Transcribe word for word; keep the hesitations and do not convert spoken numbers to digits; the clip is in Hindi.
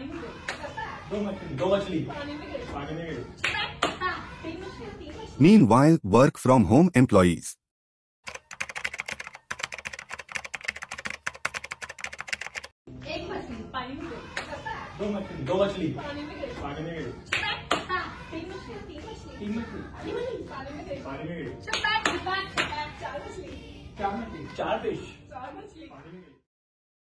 पानी में दो मछली दो मछली पानी में गिरी पानी में गिरी Meanwhile, work from home employees. एक मछली पानी में गिरी दो मछली दो मछली पानी में गिरी पानी में गिरी तीन मछली तीन मछली तीन मछली पानी में गिरी पानी में गिरी चार मछली चार मछली चार फिश चार मछली